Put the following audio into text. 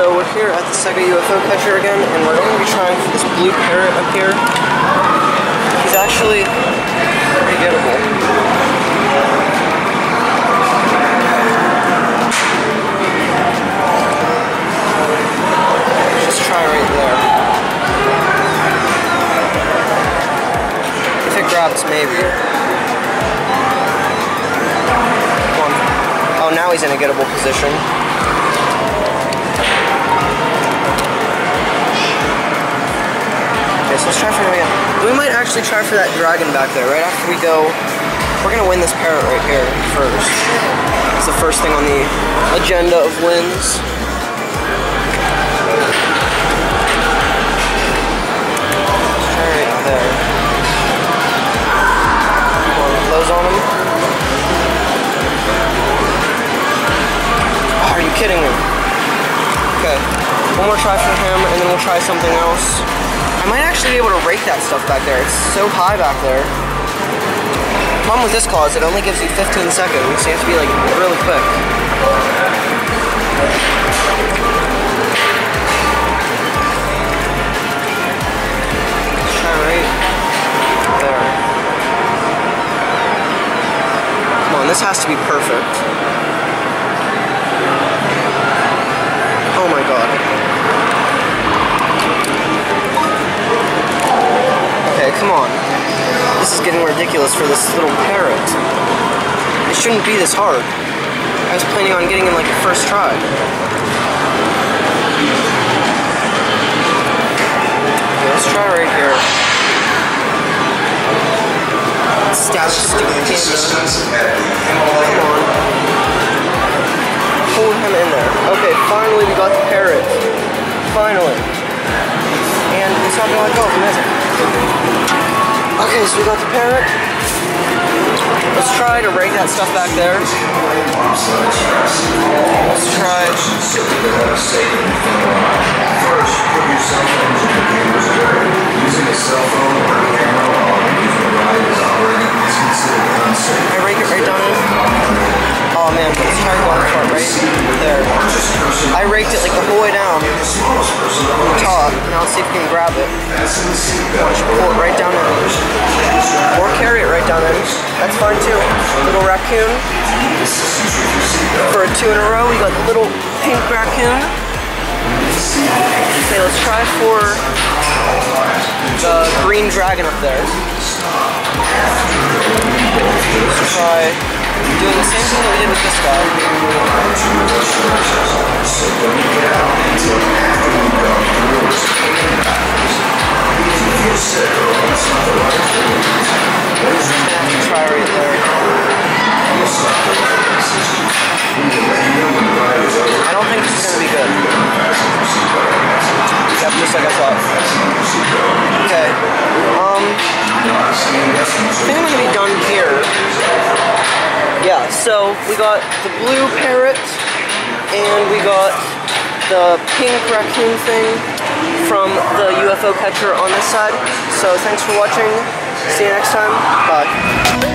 So we're here at the Sega UFO Catcher again, and we're going to be trying for this blue parrot up here. He's actually pretty gettable. Let's just try right there. If it grabs, maybe. Come on. Oh, now he's in a gettable position. Let's try for him again. We might actually try for that dragon back there, right after we go. We're gonna win this parrot right here first. It's the first thing on the agenda of wins. Let's try right there. Come on, close on him. Oh, are you kidding me? Okay, one more try for him, and then we'll try something else. I might actually be able to rake that stuff back there. It's so high back there. The problem with this claw is it only gives you 15 seconds, so you have to be like really quick. Let's try right there. Come on, this has to be perfect. Oh my god. Come on. This is getting ridiculous for this little parrot. It shouldn't be this hard. I was planning on getting him like a first try. Okay, let's try right here. Stab stupid camera. Come on. Pull him in there. Okay, finally we got the parrot. Finally. And it's not gonna let go of him, is it? Okay, so we got the parrot. Let's try to rake that stuff back there. Let's try. I rake it right down in. Oh man, but it's hard one part right there. I raked it like the whole way down. Top. Now let's see if we can grab it. Watch, pull it right down in. Or carry it right down in. That's fine too. Little raccoon. For a 2 in a row, we got the little pink raccoon. Okay, let's try for the green dragon up there. Let's try doing the same thing that we did with this guy. Try right there. I don't think this is going to be good. Yep, just like I thought. Okay. I think I'm going to be done here. Yeah, so we got the blue parrot, and we got the pink raccoon thing from the UFO Catcher on this side. So thanks for watching. See you next time. Bye.